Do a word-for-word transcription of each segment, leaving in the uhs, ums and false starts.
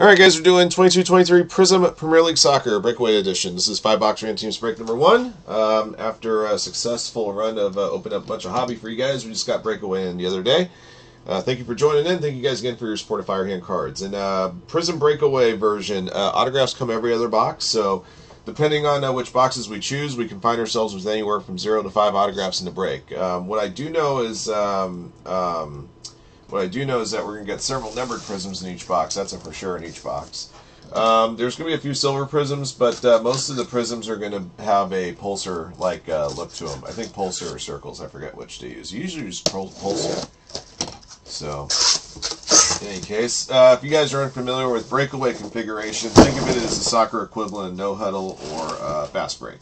Alright guys, we're doing twenty-two twenty-three Prizm Premier League Soccer Breakaway Edition. This is five box random teams break number one. Um, after a successful run of uh, opened up a bunch of hobby for you guys, we just got Breakaway in the other day. Uh, thank you for joining in. Thank you guys again for your support of Firehand cards. And uh, Prizm Breakaway version, uh, autographs come every other box, so depending on uh, which boxes we choose, we can find ourselves with anywhere from zero to five autographs in the break. Um, what I do know is... Um, um, What I do know is that we're going to get several numbered Prisms in each box. That's a for sure in each box. Um, there's going to be a few silver Prisms, but uh, most of the Prisms are going to have a Pulsar-like uh, look to them. I think Pulsar or Circles, I forget which to use. You usually use Pulsar. So, in any case, uh, if you guys are unfamiliar with breakaway configuration, think of it as a soccer equivalent of no huddle or uh, fast break.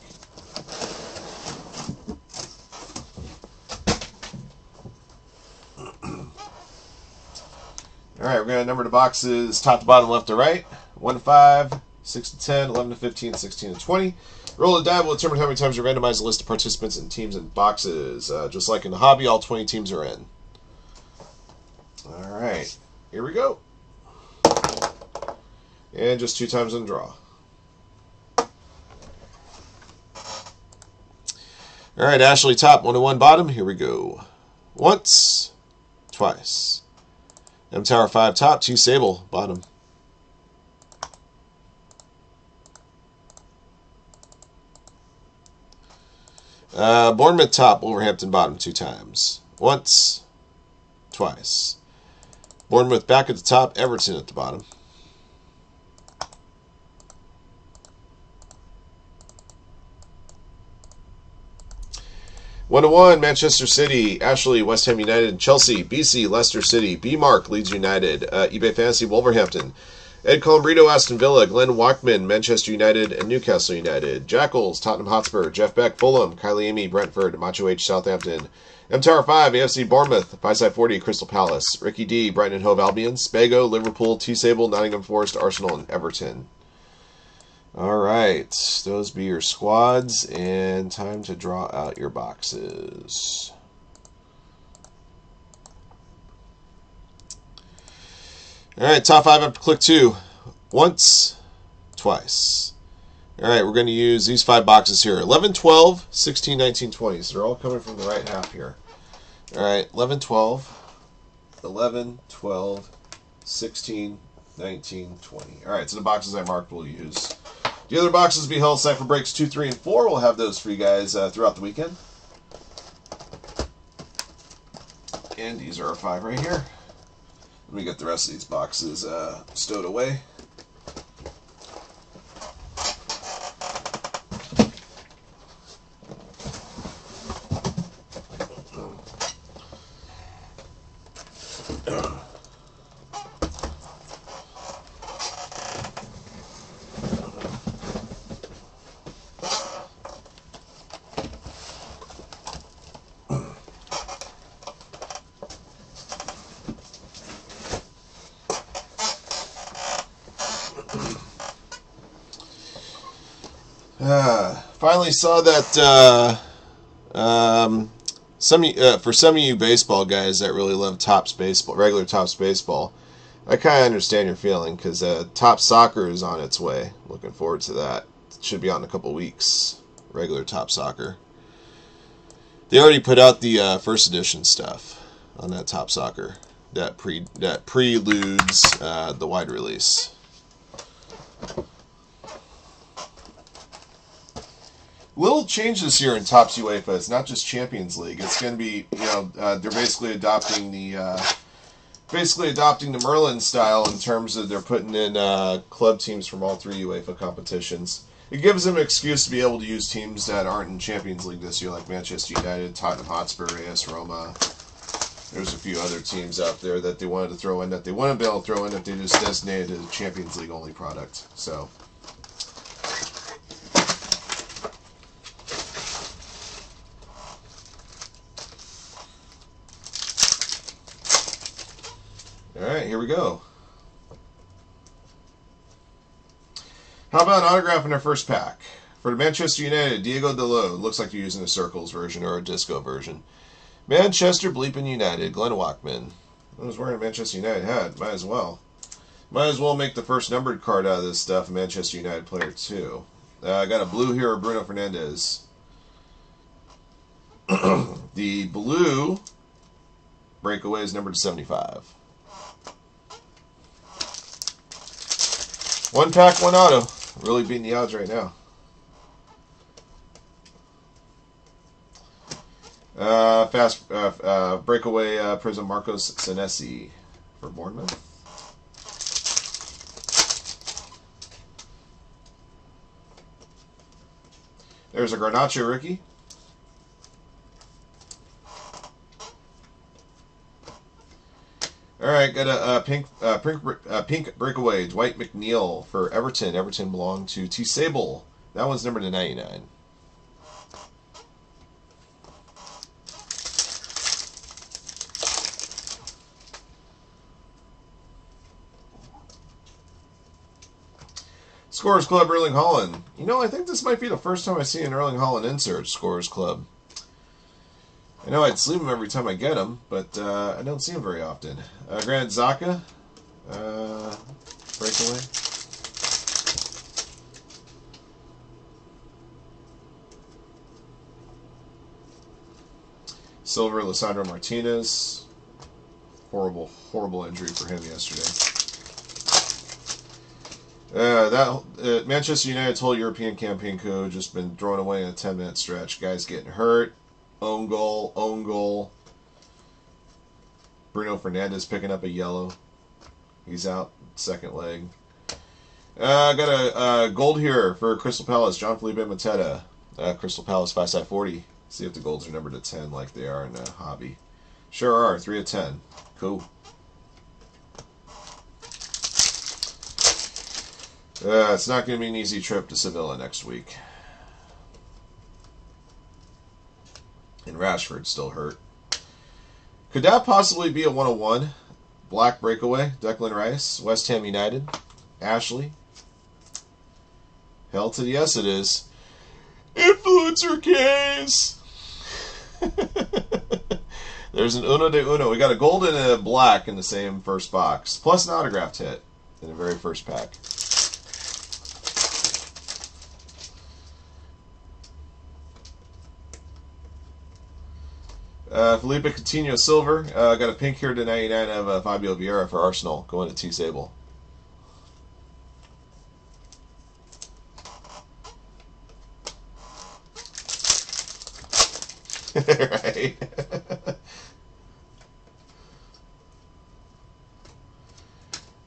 Alright, we're going to number the boxes top to bottom, left to right, one to five, six to ten, eleven to fifteen, sixteen to twenty. Roll a die will determine how many times you randomize the list of participants and teams and boxes. Uh, just like in the hobby, all twenty teams are in. Alright, here we go. And just two times on draw. Alright, Ashley top, one to one bottom. Here we go. Once, twice. M Tower five top, two Sable bottom. Uh, Bournemouth top, Wolverhampton bottom two times. Once, twice. Bournemouth back at the top, Everton at the bottom. one to one, Manchester City, Ashley, West Ham United, Chelsea, B C, Leicester City, B-Mark, Leeds United, uh, eBay Fantasy, Wolverhampton, Ed Colombrito, Aston Villa, Glenn Walkman, Manchester United, and Newcastle United, Jackals, Tottenham Hotspur, Jeff Beck, Fulham, Kylie Amy, Brentford, Macho H, Southampton, M Tower five, A F C Bournemouth, five side forty, Crystal Palace, Ricky D, Brighton and Hove Albion, Spago, Liverpool, T-Sable, Nottingham Forest, Arsenal, and Everton. Alright, those be your squads, and time to draw out your boxes. Alright, top five up to click two. Once, twice. Alright, we're going to use these five boxes here. eleven, twelve, sixteen, nineteen, twenty. So they're all coming from the right half here. Alright, eleven, twelve, eleven, twelve, sixteen, nineteen, twenty. Alright, so the boxes I marked we'll use. The other boxes we held, Cypher Breaks two, three, and four, we'll have those for you guys uh, throughout the weekend. And these are our five right here. Let me get the rest of these boxes uh, stowed away. Uh, finally saw that uh, um, some uh, for some of you baseball guys that really love Topps baseball, regular Topps baseball, I kind of understand your feeling because uh, Topps soccer is on its way. Looking forward to that. It should be out in a couple weeks. Regular Topps soccer. They already put out the uh, first edition stuff on that Topps soccer. That pre that preludes uh, the wide release. Little change this year in Topps UEFA. It's not just Champions League. It's going to be, you know, uh, they're basically adopting the, uh, basically adopting the Merlin style in terms of they're putting in uh, club teams from all three UEFA competitions. It gives them an excuse to be able to use teams that aren't in Champions League this year, like Manchester United, Tottenham Hotspur, AS Roma. There's a few other teams out there that they wanted to throw in that they wouldn't be able to throw in if they just designated a Champions League only product. So. Alright, here we go. How about an autograph in our first pack? For Manchester United, Diego Llorente. Looks like you're using the Circles version or a disco version. Manchester Bleepin' United, Glenn Walkman. I was wearing a Manchester United hat, might as well. Might as well make the first numbered card out of this stuff, Manchester United player too. Uh, I got a blue here, Bruno Fernandes. The blue breakaway is numbered seventy-five. One pack, one auto. Really beating the odds right now. Uh, fast uh, uh, breakaway uh, Prizm Marcos Senesi for Bournemouth. There's a Garnacho rookie. All right, got a uh, pink, uh, pink, uh, pink breakaway, Dwight McNeil for Everton. Everton belonged to T. Sable. That one's numbered to ninety-nine. Scorers Club, Erling Haaland. You know, I think this might be the first time I see an Erling Haaland insert, Scorers Club. I know I'd sleeve him every time I get him, but uh, I don't see him very often. Uh, Granit Xhaka, uh, breakaway. Silver, Lissandro Martinez. Horrible, horrible injury for him yesterday. Uh, that uh, Manchester United's whole European campaign coup just been thrown away in a ten minute stretch. Guys getting hurt. Own goal, own goal. Bruno Fernandes picking up a yellow. He's out second leg. Uh, got a uh, gold here for Crystal Palace, John Felipe Mateta. Uh, Crystal Palace five side forty. See if the golds are numbered to ten like they are in a hobby. Sure are, three of ten. Cool. Uh, it's not going to be an easy trip to Sevilla next week. And Rashford's still hurt. Could that possibly be a one oh one? Black breakaway, Declan Rice, West Ham United, Ashley. Hell to the yes it is. Influencer case! There's an uno de uno. We got a gold and a black in the same first box. Plus an autographed hit in the very first pack. Uh, Felipe Coutinho silver. Uh, got a pink here to ninety-nine of uh, Fabio Vieira for Arsenal. Going to T. Sable. Right.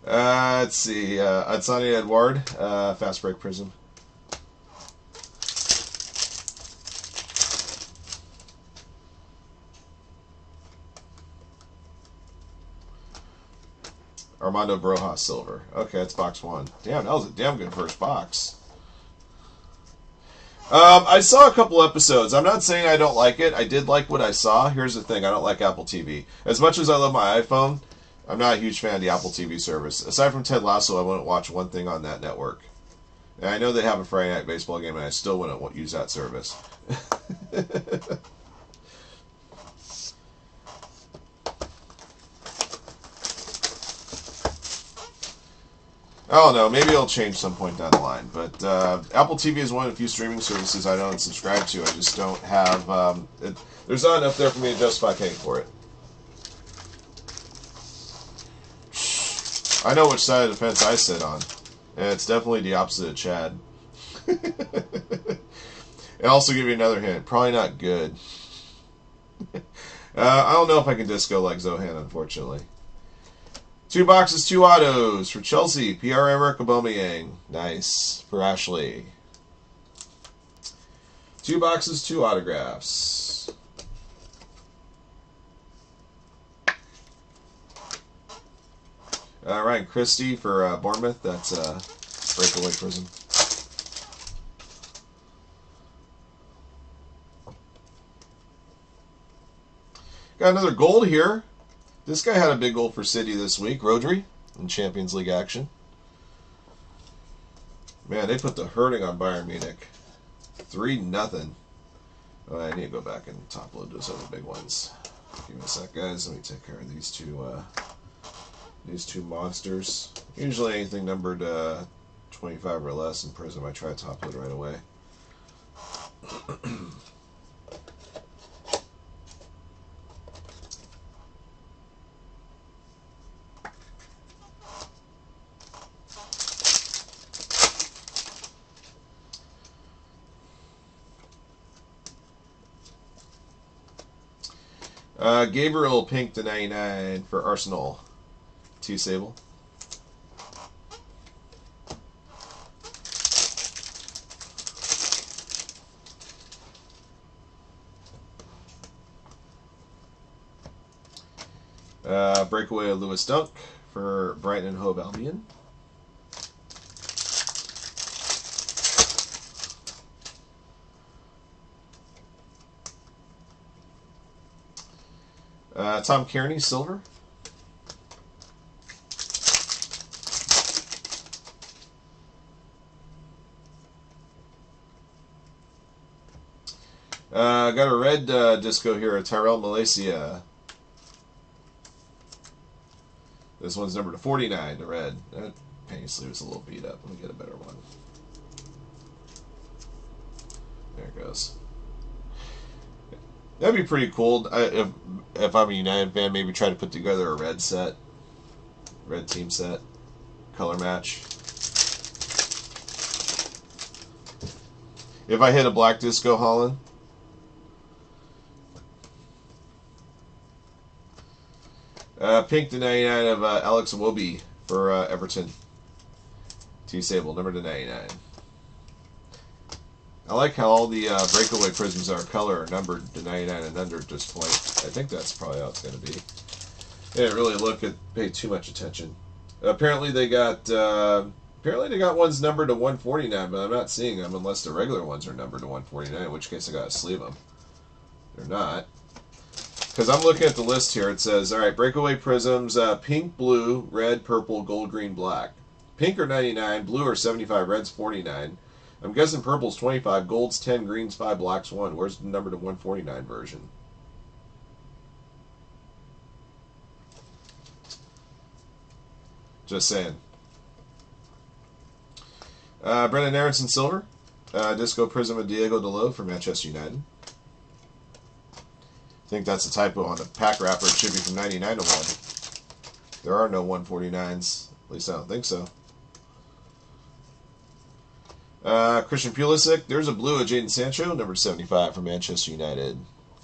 uh, let's see. Uh, Adsani Edouard. Uh, fast break Prizm. Armando Broja silver. Okay, that's box one. Damn, that was a damn good first box. Um, I saw a couple episodes. I'm not saying I don't like it. I did like what I saw. Here's the thing. I don't like Apple T V. As much as I love my iPhone, I'm not a huge fan of the Apple T V service. Aside from Ted Lasso, I wouldn't watch one thing on that network. And I know they have a Friday night baseball game, and I still wouldn't use that service. I don't know. Maybe it'll change some point down the line. But uh, Apple T V is one of the few streaming services I don't subscribe to. I just don't have... Um, it, there's not enough there for me to justify paying for it. I know which side of the fence I sit on. And it's definitely the opposite of Chad. And also give you another hint. Probably not good. uh, I don't know if I can disco like Zohan, unfortunately. Two boxes, two autos for Chelsea, Pierre-Emerick Aubameyang. Nice. For Ashley. Two boxes, two autographs. Uh, Ryan Christie for uh, Bournemouth. That's uh, breakaway Prizm. Got another gold here. This guy had a big goal for City this week, Rodri, in Champions League action. Man, they put the hurting on Bayern Munich. three nothing. Oh, I need to go back and top load those other big ones. Give me a sec, guys. Let me take care of these two uh, These two monsters. Usually anything numbered uh, twenty-five or less in Prizm, I try to top it right away. Uh, Gabriel pink to ninety-nine for Arsenal. Two Sable. Uh, breakaway of Lewis Dunk for Brighton and Hove Albion. Uh, Tom Kearney, silver. Uh, got a red uh, disco here, Tyrell Malacia. This one's number forty-nine, the red. That penny sleeve's a little beat up. Let me get a better one. There it goes. That'd be pretty cool. I, if, if I'm a United fan, maybe try to put together a red set, red team set, color match. If I hit a black disco Haaland, uh, pink to ninety-nine of uh, Alex Iwobi for uh, Everton. T-Sable number to ninety-nine. I like how all the uh, breakaway Prizms are color or numbered to ninety-nine and under at this point. I think that's probably how it's going to be. They didn't really look at, pay too much attention. Apparently they got uh, apparently they got ones numbered to one forty-nine, but I'm not seeing them unless the regular ones are numbered to one forty-nine, in which case I got to sleeve them. They're not. Because I'm looking at the list here. It says, all right, breakaway Prizms, uh, pink, blue, red, purple, gold, green, black. Pink are ninety-nine, blue are seventy-five, red's forty-nine. I'm guessing purple's twenty-five, gold's ten, green's five, black's one. Where's the number to one forty-nine version? Just saying. Uh, Brendan Aronson silver. Uh, Disco Prizm of Diego Llorente for Manchester United. I think that's a typo on the pack wrapper. It should be from ninety-nine to one. There are no one forty-nines. At least I don't think so. Uh, Christian Pulisic, there's a blue of Jadon Sancho, number seventy-five for Manchester United.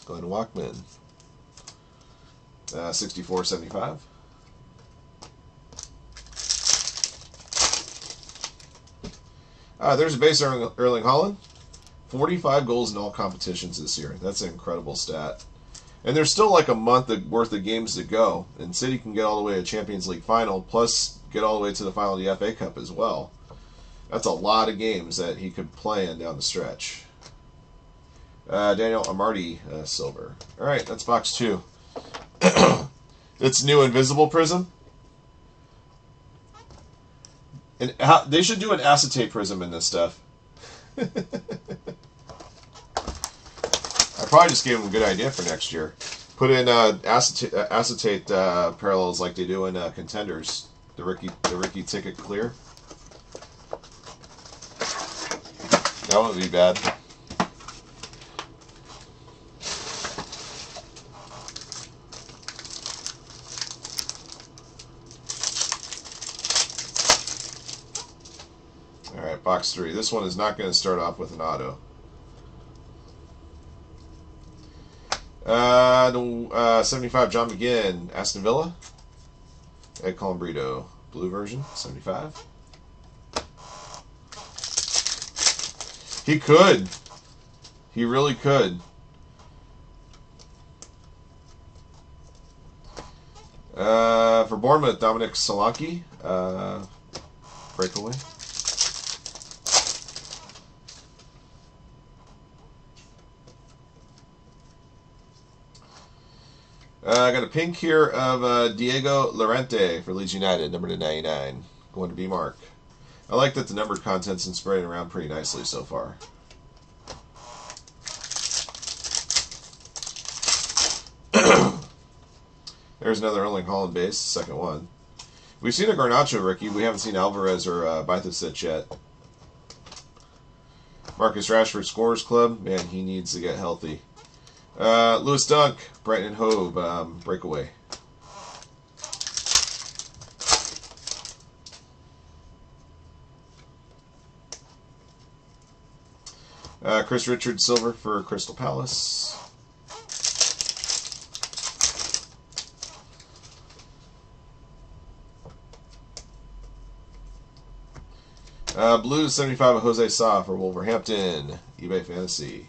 Glenn Walkman, uh, sixty-four seventy-five. Uh, there's a base Erling, Erling Haaland, forty-five goals in all competitions this year. That's an incredible stat. And there's still like a month worth of games to go, and City can get all the way to Champions League final, plus get all the way to the final of the F A Cup as well. That's a lot of games that he could play in down the stretch. Uh, Daniel Amarty, uh, silver. All right, that's box two. It's new invisible Prizm. And how, they should do an acetate Prizm in this stuff. I probably just gave them a good idea for next year. Put in uh, acetate, uh, acetate uh, parallels like they do in uh, Contenders. The Ricky, the Ricky ticket clear. That wouldn't be bad. Alright, box three. This one is not going to start off with an auto. Uh, the, uh, seventy-five John McGinn, Aston Villa. Ed Colombrito, blue version, seventy-five. He could. He really could. Uh, for Bournemouth, Dominic Solanke. Uh, breakaway. Uh, I got a pink here of uh, Diego Llorente for Leeds United, number to ninety-nine. Going to be Mark. I like that the numbered content's been spreading around pretty nicely so far. There's another Erling Haaland base, second one. We've seen a Garnacho rookie. We haven't seen Alvarez or uh, Bajčetić yet. Marcus Rashford scores club. Man, he needs to get healthy. Uh, Lewis Dunk, Brighton and Hove, um, breakaway. Uh, Chris Richards, silver for Crystal Palace. Uh, blue seventy-five of Jose Sa for Wolverhampton. eBay Fantasy.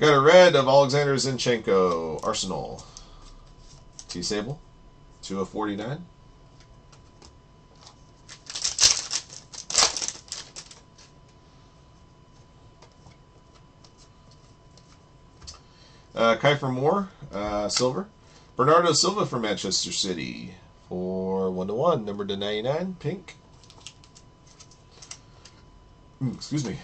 Got a red of Alexander Zinchenko, Arsenal. T-Sable, two of forty-nine. Uh, Kiefer Moore, uh, silver. Bernardo Silva for Manchester City for one to one, number to ninety-nine, pink. Mm, excuse me.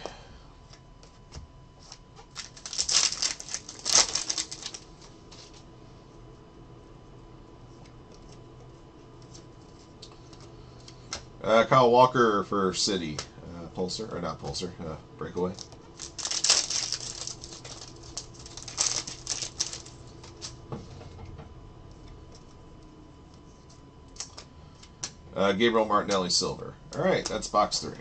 Uh, Kyle Walker for City, uh, Pulsar, or not Pulsar, uh, breakaway. Uh, Gabriel Martinelli, silver. All right, that's box three.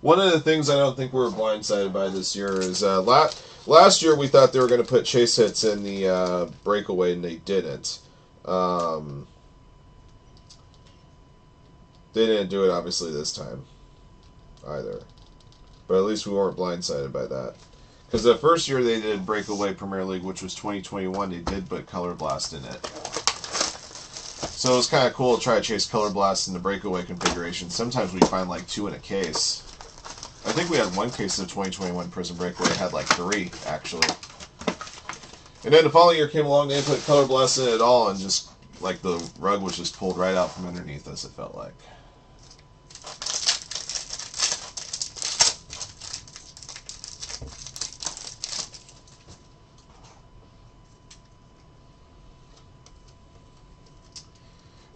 One of the things I don't think we're blindsided by this year is uh, la last year we thought they were going to put chase hits in the uh, breakaway, and they didn't. Um, they didn't do it, obviously, this time either. But at least we weren't blindsided by that. Because the first year they did Breakaway Premier League, which was twenty twenty-one, they did put Color Blast in it. So it was kind of cool to try to chase Color Blast in the Breakaway configuration. Sometimes we find like two in a case. I think we had one case of twenty twenty-one Prizm Breakaway. It had like three, actually. And then the following year came along, they put Color Blast in it all, and just like the rug was just pulled right out from underneath us, it felt like.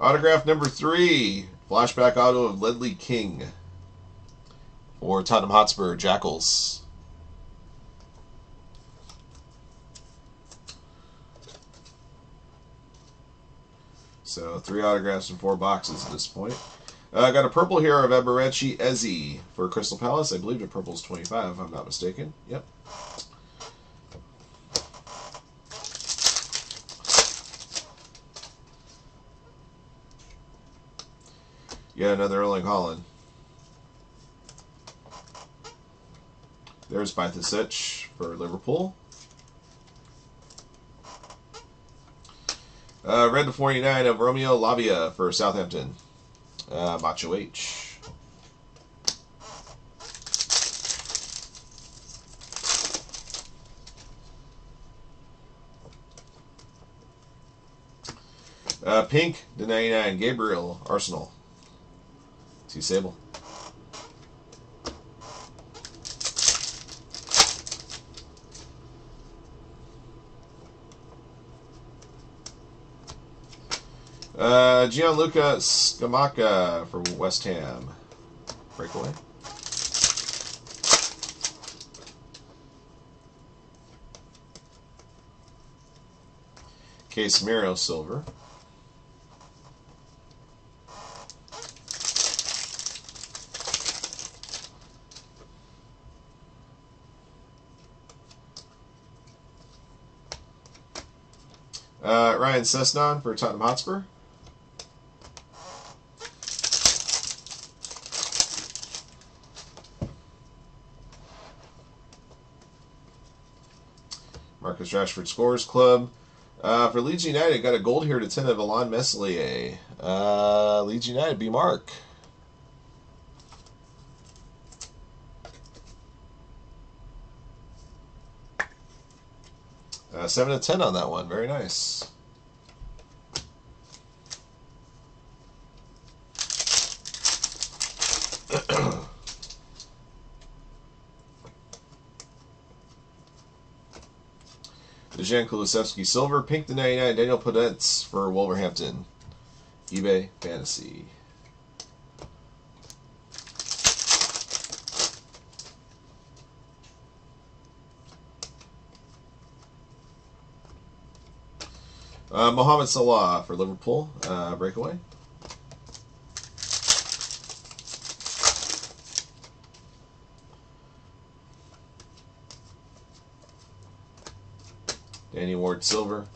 Autograph number three, flashback auto of Ledley King or Tottenham Hotspur Jackals. So three autographs and four boxes at this point. I uh, got a purple here of Eberechi Eze for Crystal Palace. I believe the purple's twenty-five, if I'm not mistaken. Yep. Yeah, another Erling Haaland. There's Bajčetić for Liverpool. Uh, red to forty-nine of Romeo Lavia for Southampton. Uh, Bajčetić. Uh, pink to ninety-nine, Gabriel, Arsenal. Sable. Uh, Gianluca Scamacca for West Ham. Breakaway. Casemiro, silver. Uh, Ryan Sessegnon for Tottenham Hotspur. Marcus Rashford scores club. Uh, for Leeds United, got a gold here to ten of Alan Meslier. Uh, Leeds United, B Mark. Uh, seven to ten on that one. Very nice. Dejan Kulusevski silver. Pink to ninety-nine, Daniel Podence for Wolverhampton. eBay Fantasy. Uh, Mohamed Salah for Liverpool. Uh, breakaway. Danny Ward silver.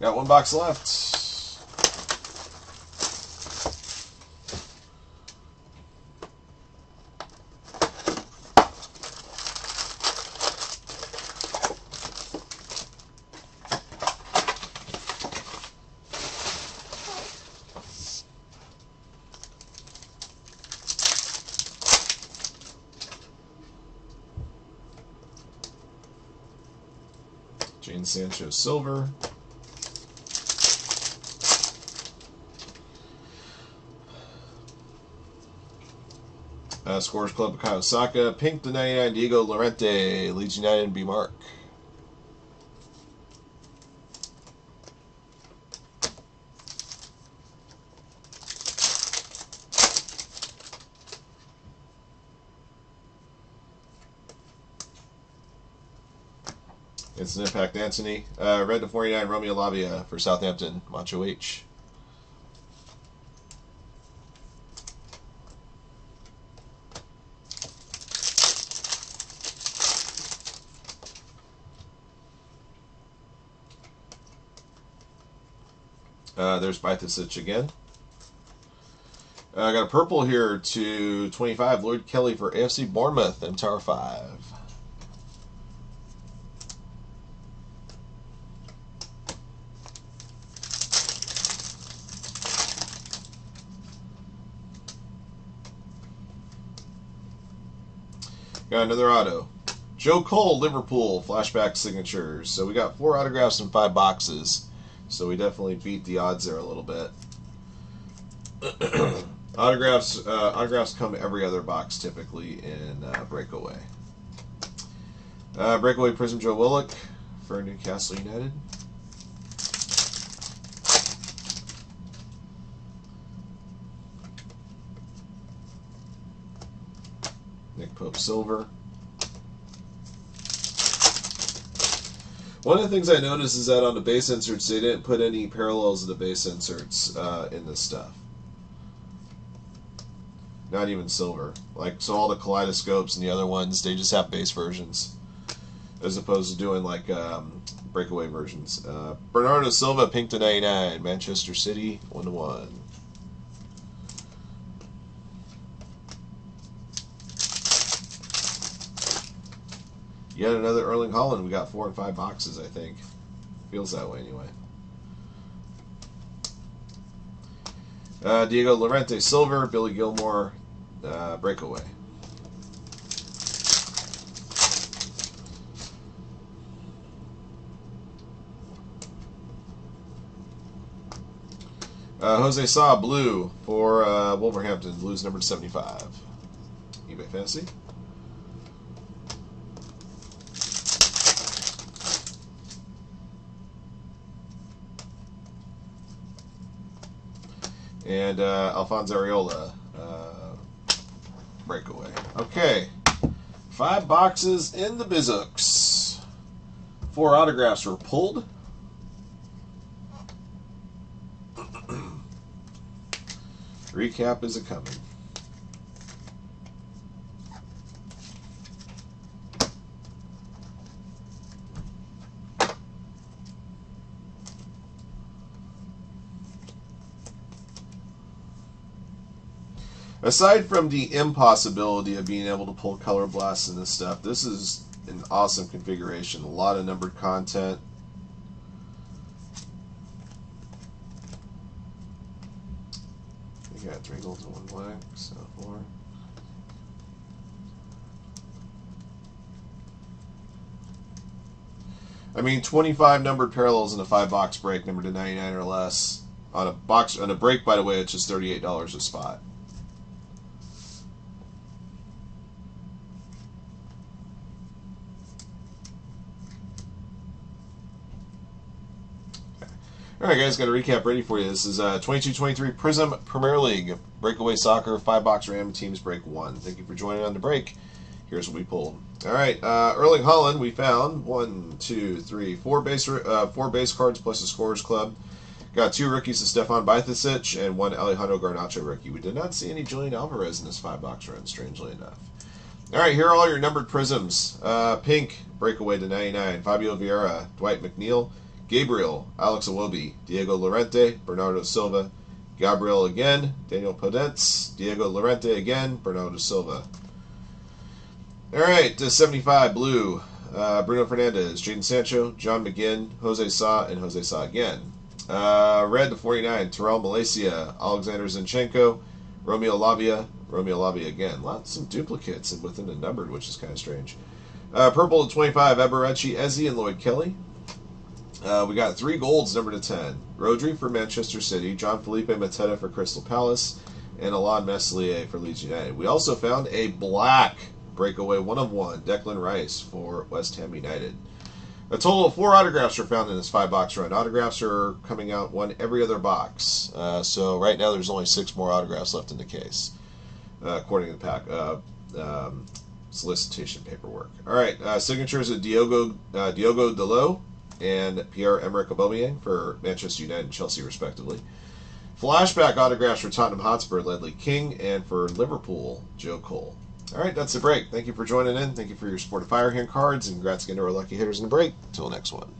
Got one box left. Jane Sancho silver. Uh, Scores Club Bukayo Saka. Pink to ninety-nine, Diego Llorente. Leeds United B Mark. It's an impact, Anthony. Uh, red to forty-nine, Romeo Lavia for Southampton, Macho H. Uh, there's Bajčetić again. I uh, got a purple here to twenty-five, Lloyd Kelly for A F C Bournemouth, M T A R five. Got another auto. Joe Cole, Liverpool, flashback signatures. So we got four autographs and five boxes. So we definitely beat the odds there a little bit. autographs uh, autographs come every other box typically in uh, Breakaway. Uh, breakaway Prizm Joe Willock for Newcastle United. Nick Pope silver. One of the things I noticed is that on the base inserts, they didn't put any parallels of the base inserts uh, in this stuff. Not even silver. Like, so all the kaleidoscopes and the other ones, they just have base versions. As opposed to doing, like, um, breakaway versions. Uh, Bernardo Silva, pink to ninety-nine. Manchester City, one to one. Yet another Erling Haaland. We got four and five boxes, I think. Feels that way, anyway. Uh, Diego Llorente, silver. Billy Gilmore, uh, breakaway. Uh, Jose Sa, blue for uh, Wolverhampton. Blue's numbered seventy-five. eBay Fantasy. And uh, Alphonse Areola, uh, breakaway. Okay, five boxes in the Bizooks. Four autographs were pulled. Recap is a coming. Aside from the impossibility of being able to pull Color Blasts and this stuff, this is an awesome configuration. A lot of numbered content. We got three golds and one black, so four. I mean, twenty-five numbered parallels in a five box break, numbered to ninety-nine or less. On a box, on a break, by the way, it's just thirty-eight dollars a spot. Alright guys, got a recap ready for you. This is uh, twenty-two twenty-three Prizm Premier League Breakaway Soccer, five box random teams break one. Thank you for joining on the break. Here's what we pulled. Alright, uh, Erling Haaland we found. One, two, three, four base, uh, four base cards plus the Scorers Club. Got two rookies of Stefan Bajčetić and one Alejandro Garnacho rookie. We did not see any Julian Alvarez in this five box run, strangely enough. Alright, here are all your numbered Prizms. Uh, Pink, Breakaway to ninety-nine. Fabio Vieira, Dwight McNeil. Gabriel, Alex Iwobi, Diego Llorente, Bernardo Silva, Gabriel again, Daniel Podence, Diego Llorente again, Bernardo Silva. All right, to seventy-five, blue, uh, Bruno Fernandes, Jadon Sancho, John McGinn, Jose Sa, and Jose Sa again. Uh, red to forty-nine, Tyrell Malacia, Alexander Zinchenko, Romeo Lavia, Romeo Lavia again. Lots of duplicates and within the numbered, which is kind of strange. Uh, purple to twenty-five, Eberechi, Eze, and Lloyd Kelly. Uh, we got three golds, number to ten. Rodri for Manchester City, John Felipe Mateta for Crystal Palace, and Alan Meslier for Leeds United. We also found a black breakaway one of one, Declan Rice for West Ham United. A total of four autographs were found in this five box run. Autographs are coming out one every other box. Uh, so right now there's only six more autographs left in the case, uh, according to the pack. Uh, um, solicitation paperwork. All right, uh, signatures of Diogo, uh, Diogo Dalot and Pierre-Emerick Aubameyang for Manchester United and Chelsea, respectively. Flashback autographs for Tottenham Hotspur, Ledley King, and for Liverpool, Joe Cole. All right, that's the break. Thank you for joining in. Thank you for your support of Firehand cards, and congrats again to our lucky hitters in the break. Until next one.